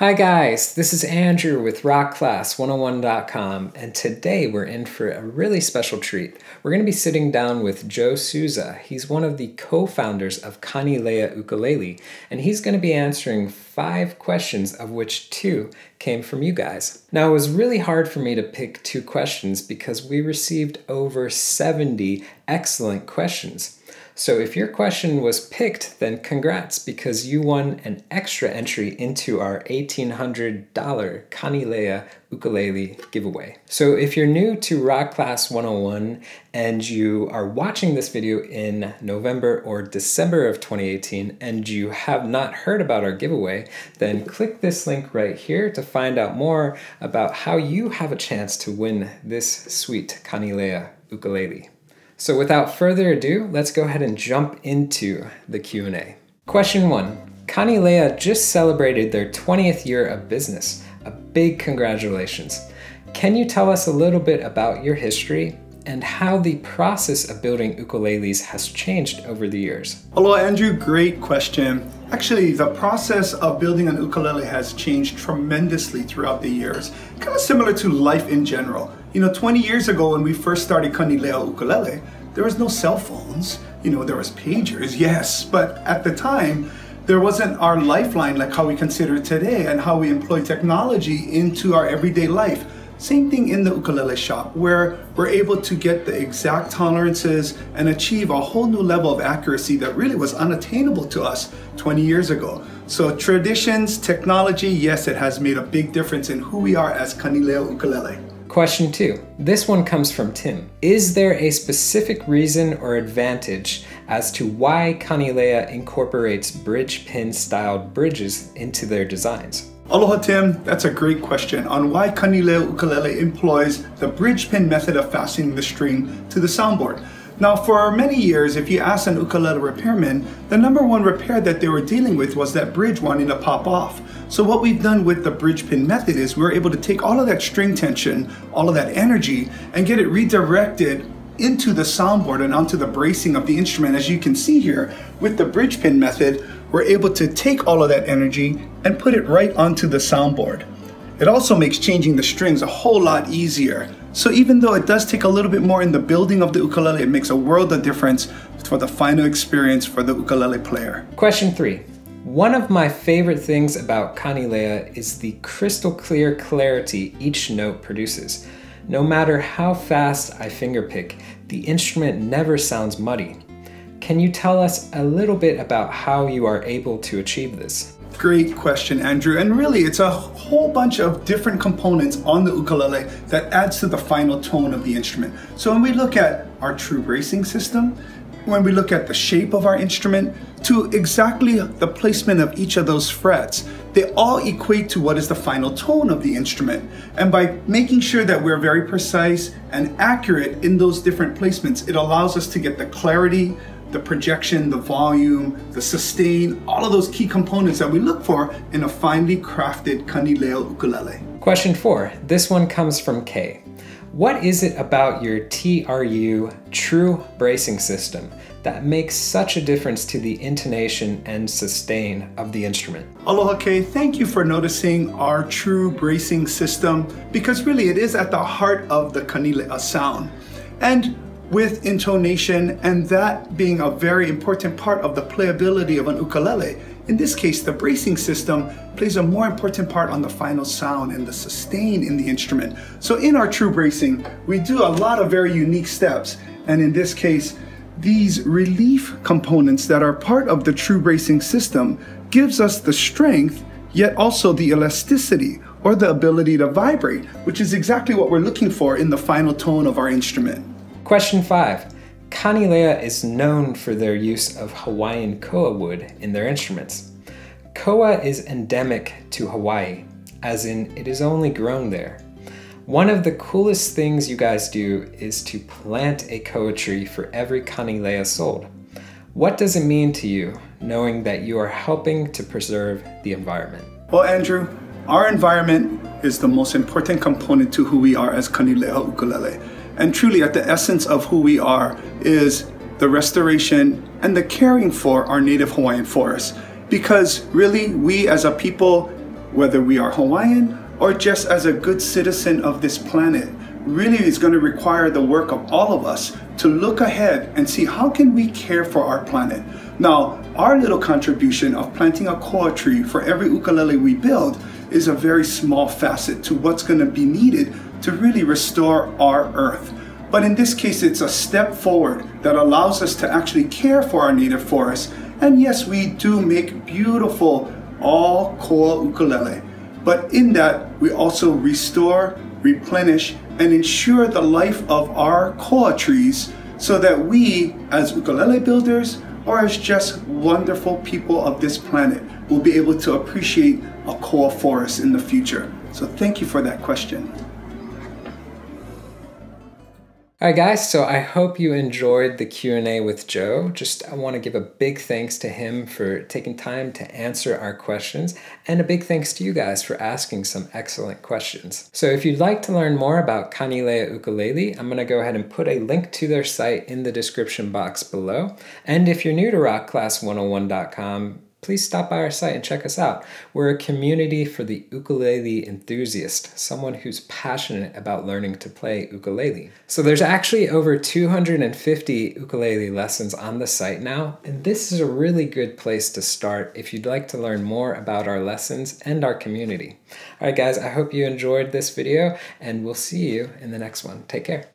Hi guys, this is Andrew with rockclass101.com, and today we're in for a really special treat. We're going to be sitting down with Joe Souza. He's one of the co-founders of Kanilea Ukulele, and he's going to be answering 5 questions, of which 2 came from you guys. Now, it was really hard for me to pick 2 questions because we received over 70 excellent questions. So if your question was picked, then congrats, because you won an extra entry into our $1,800 Kanilea Ukulele giveaway. So if you're new to Rock Class 101 and you are watching this video in November or December of 2018 and you have not heard about our giveaway, then click this link right here to find out more about how you have a chance to win this sweet Kanilea Ukulele. So without further ado, let's go ahead and jump into the Q&A. Question 1. Kanilea just celebrated their 20th year of business. A big congratulations. Can you tell us a little bit about your history and how the process of building ukuleles has changed over the years? Hello Andrew, great question. Actually, the process of building an ukulele has changed tremendously throughout the years. Kind of similar to life in general. You know, 20 years ago when we first started Kanilea Ukulele, there was no cell phones. You know, there was pagers, yes, but at the time, there wasn't our lifeline like how we consider today and how we employ technology into our everyday life. Same thing in the ukulele shop, where we're able to get the exact tolerances and achieve a whole new level of accuracy that really was unattainable to us 20 years ago. So traditions, technology, yes, it has made a big difference in who we are as Kanilea Ukulele. Question 2. This one comes from Tim. Is there a specific reason or advantage as to why Kanilea incorporates bridge pin styled bridges into their designs? Aloha Tim, that's a great question on why Kanilea Ukulele employs the bridge pin method of fastening the string to the soundboard. Now, for many years, if you asked an ukulele repairman, the #1 repair that they were dealing with was that bridge wanting to pop off. So what we've done with the bridge pin method is we're able to take all of that string tension, all of that energy, and get it redirected into the soundboard and onto the bracing of the instrument. As you can see here, with the bridge pin method, we're able to take all of that energy and put it right onto the soundboard. It also makes changing the strings a whole lot easier. So even though it does take a little bit more in the building of the ukulele, it makes a world of difference for the final experience for the ukulele player. Question 3. One of my favorite things about Kanilea is the crystal clear clarity each note produces. No matter how fast I fingerpick, the instrument never sounds muddy. Can you tell us a little bit about how you are able to achieve this? Great question, Andrew. And really, it's a whole bunch of different components on the ukulele that adds to the final tone of the instrument. So when we look at our true bracing system, when we look at the shape of our instrument, to exactly the placement of each of those frets, they all equate to what is the final tone of the instrument. And by making sure that we're very precise and accurate in those different placements, it allows us to get the clarity, the projection, the volume, the sustain, all of those key components that we look for in a finely crafted Kanilea ukulele. Question 4. This one comes from Kay. What is it about your TRU true bracing system that makes such a difference to the intonation and sustain of the instrument? Aloha Kay, thank you for noticing our true bracing system, because really it is at the heart of the Kanilea sound. And with intonation, and that being a very important part of the playability of an ukulele. In this case, the bracing system plays a more important part on the final sound and the sustain in the instrument. So in our true bracing, we do a lot of very unique steps. And in this case, these relief components that are part of the true bracing system gives us the strength, yet also the elasticity or the ability to vibrate, which is exactly what we're looking for in the final tone of our instrument. Question 5. Kanilea is known for their use of Hawaiian koa wood in their instruments. Koa is endemic to Hawaii, as in it is only grown there. One of the coolest things you guys do is to plant a koa tree for every Kanilea sold. What does it mean to you, knowing that you are helping to preserve the environment? Well, Andrew, our environment is the most important component to who we are as Kanilea Ukulele. And truly at the essence of who we are is the restoration and the caring for our native Hawaiian forests. Because really, we as a people, whether we are Hawaiian or just as a good citizen of this planet, really is going to require the work of all of us to look ahead and see how can we care for our planet. Now, our little contribution of planting a koa tree for every ukulele we build is a very small facet to what's going to be needed to really restore our earth. But in this case, it's a step forward that allows us to actually care for our native forests. And yes, we do make beautiful all koa ukulele. But in that, we also restore, replenish, and ensure the life of our koa trees so that we, as ukulele builders, or as just wonderful people of this planet, will be able to appreciate a koa forest in the future. So thank you for that question. All right, guys, so I hope you enjoyed the Q&A with Joe. I want to give a big thanks to him for taking time to answer our questions, and a big thanks to you guys for asking some excellent questions. So if you'd like to learn more about Kanilea Ukulele, I'm going to go ahead and put a link to their site in the description box below. And if you're new to rockclass101.com, please stop by our site and check us out. We're a community for the ukulele enthusiast, someone who's passionate about learning to play ukulele. So there's actually over 250 ukulele lessons on the site now, and this is a really good place to start if you'd like to learn more about our lessons and our community. All right, guys, I hope you enjoyed this video, and we'll see you in the next one. Take care.